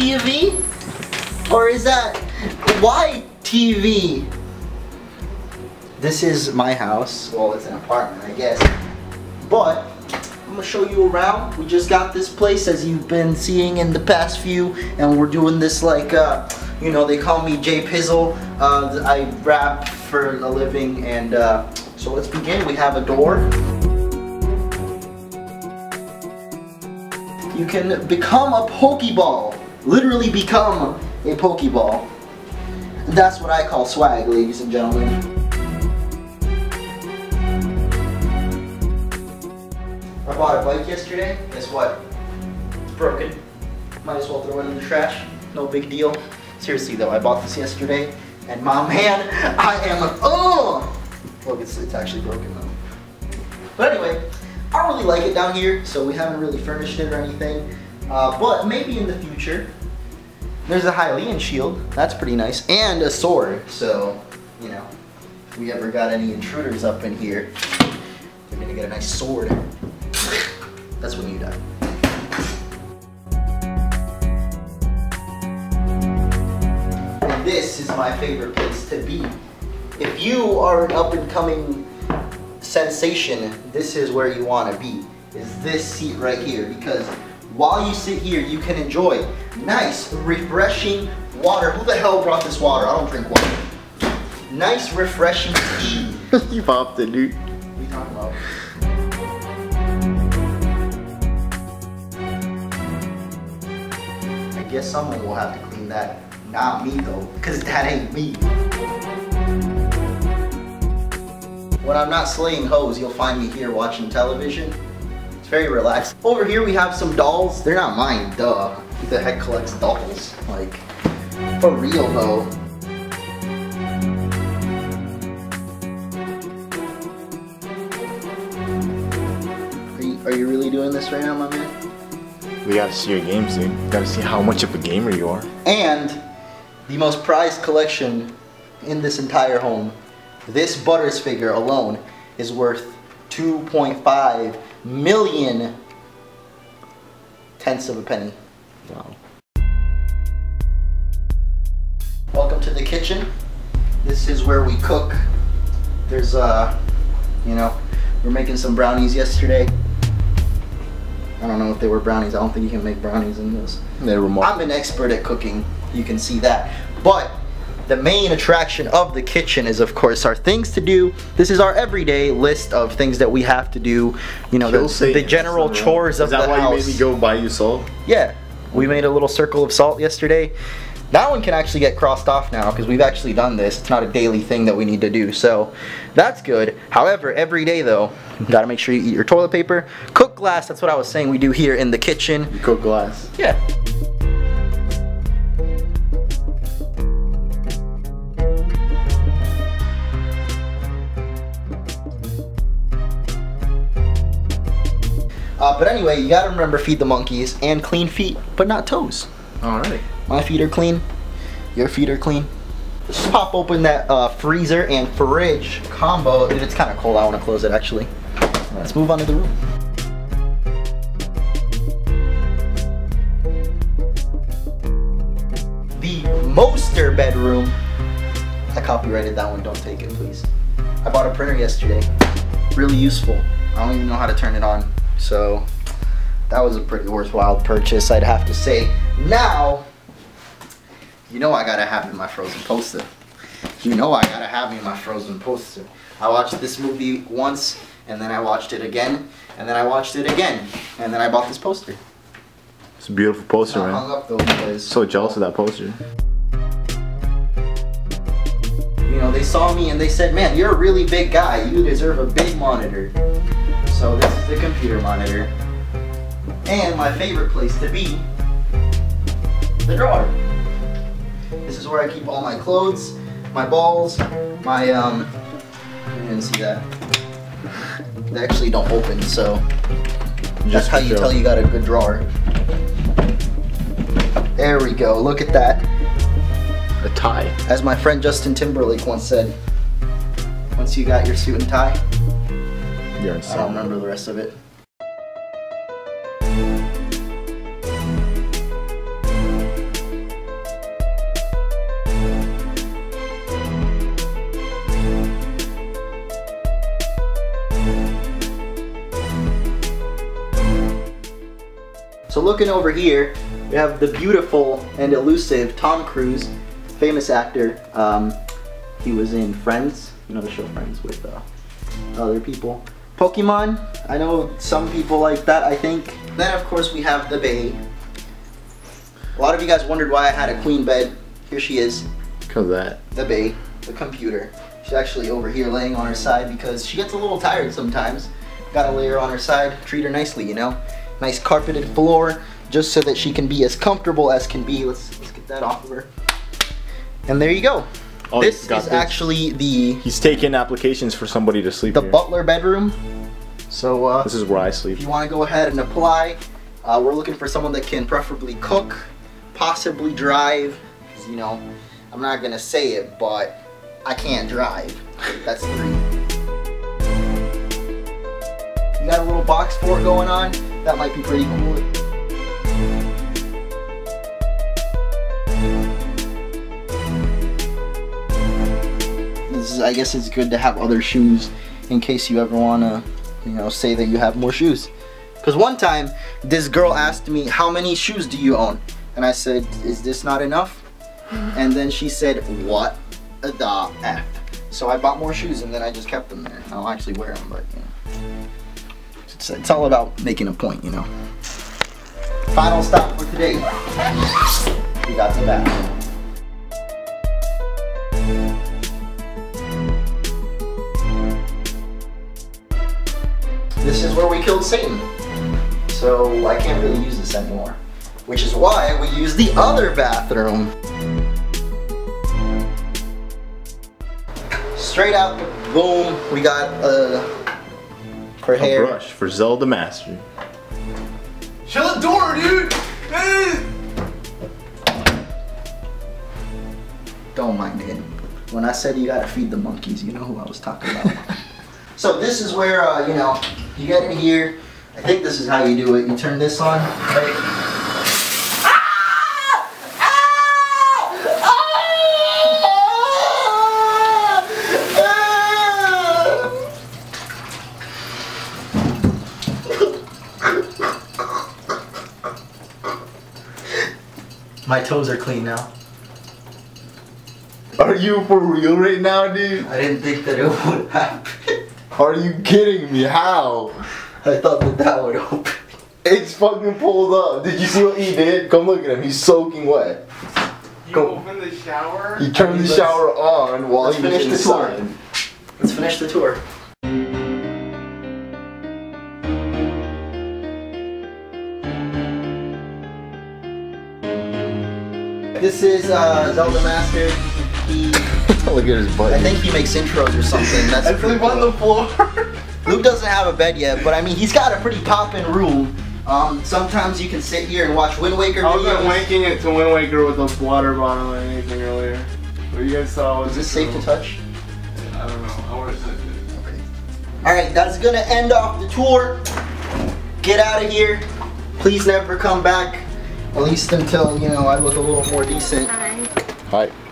TV? Or is that YTV? This is my house. Well, it's an apartment, I guess. But I'm gonna show you around. We just got this place, as you've been seeing in the past few, and we're doing this like, you know, they call me J Pizzle. I rap for a living, and so let's begin. We have a door. You can become a Pokeball. Literally become a Pokeball. And that's what I call swag, ladies and gentlemen. I bought a bike yesterday. Guess what? It's broken. Might as well throw it in the trash. No big deal. Seriously though, I bought this yesterday. And my man, I am a look, it's actually broken though. But anyway, I don't really like it down here, so we haven't really furnished it or anything. But maybe in the future. There's a Hylian shield, that's pretty nice, and a sword. So, you know, if we ever got any intruders up in here, they're gonna get a nice sword. That's when you die. And this is my favorite place to be. If you are an up-and-coming sensation, this is where you want to be, is this seat right here, because while you sit here you can enjoy nice refreshing water. Who the hell brought this water? I don't drink water. Nice refreshing tea. You popped it, dude. What are you talking about? I guess someone will have to clean that. Not me though, because that ain't me. When I'm not slaying hoes, you'll find me here watching television. It's very relaxed. Over here we have some dolls. They're not mine, duh. Who the heck collects dolls? Like, for real though. Are you really doing this right now, my man? We gotta see your games, dude. We gotta see how much of a gamer you are. And the most prized collection in this entire home. This Butters figure alone is worth 2.5 million tenths of a penny. Wow. Welcome to the kitchen. This is where we cook. There's you know, we're making some brownies yesterday. I don't know if they were brownies. I don't think you can make brownies in this. They were more. I'm an expert at cooking. You can see that. But the main attraction of the kitchen is, of course, our things to do. This is our everyday list of things that we have to do. You know, the general chores of the house. Is that why you made me go buy you salt? Yeah, we made a little circle of salt yesterday. That one can actually get crossed off now because we've actually done this. It's not a daily thing that we need to do, so that's good. However, every day though, you gotta make sure you eat your toilet paper. Cook glass, that's what I was saying we do here in the kitchen. You cook glass. Yeah. But anyway, you gotta remember feed the monkeys and clean feet, but not toes. Alright. My feet are clean. Your feet are clean. Let's pop open that freezer and fridge combo. Dude, it's kind of cold. I want to close it, actually. Let's move on to the room. The Moster bedroom. I copyrighted that one. Don't take it, please. I bought a printer yesterday. Really useful. I don't even know how to turn it on. So that was a pretty worthwhile purchase, I'd have to say. Now, you know I gotta have me my Frozen poster. You know I gotta have me my Frozen poster. I watched this movie once, and then I watched it again, and then I watched it again, and then I bought this poster. It's a beautiful poster, man. I hung up those guys. So jealous of that poster. You know, they saw me and they said, man, you're a really big guy. You deserve a big monitor. So this is the computer monitor, and my favorite place to be, the drawer. This is where I keep all my clothes, my balls, my you didn't see that. They actually don't open, so that's how you tell you got a good drawer. There we go. Look at that. A tie. As my friend Justin Timberlake once said, once you got your suit and tie. I don't remember the rest of it. So looking over here, we have the beautiful and elusive Tom Cruise, famous actor. He was in Friends, you know the show Friends, with other people. Pokemon, I know some people like that, I think. Then of course we have the bae. A lot of you guys wondered why I had a queen bed. Here she is. Because that. The bae, the computer. She's actually over here laying on her side because she gets a little tired sometimes. Gotta lay her on her side, treat her nicely, you know? Nice carpeted floor, just so that she can be as comfortable as can be. Let's get that off of her. And there you go. Oh, this is actually the... He's taking applications for somebody to sleep here. The butler bedroom. So this is where I sleep. If you want to go ahead and apply, we're looking for someone that can preferably cook, possibly drive. You know, I'm not gonna say it, but I can't drive. That's 3. You got a little box fort going on. That might be pretty cool. I guess it's good to have other shoes in case you ever want to, you know, say that you have more shoes. Because one time, this girl asked me, how many shoes do you own? And I said, is this not enough? And then she said, what the F? So I bought more shoes and then I just kept them there. I don't actually wear them, but you know. It's all about making a point, you know. Final stop for today. We got the bathroom. This is where we killed Satan, so I can't really use this anymore, which is why we use the other bathroom. Straight out, boom, we got her hair. A brush for Zelda Master. Shut the door, dude! Hey! Don't mind him. When I said you gotta feed the monkeys, you know who I was talking about. So this is where, you know, you get in here. I think this is how you do it. You turn this on, right? Ah! Ah! Ah! Ah! My toes are clean now. Are you for real right now, dude? I didn't think that it would happen. Are you kidding me? How? I thought that that would open. It's fucking pulled up. Did you see what he did? Come look at him. He's soaking wet. You opened the shower? He turned the shower on while he was inside. Let's finish the tour. This is Zelda Master. Look at his butt. I think he makes intros or something. That's I sleep on the floor. Luke doesn't have a bed yet, but I mean, he's got a pretty poppin' room. Sometimes you can sit here and watch Wind Waker videos. I wasn't wanking it to Wind Waker with a water bottle or anything earlier. What you guys saw was... Is this safe to touch? I don't know. I want to touch it. Okay. Alright, that's gonna end off the tour. Get out of here. Please never come back. At least until, you know, I look a little more decent. Hi. Hi.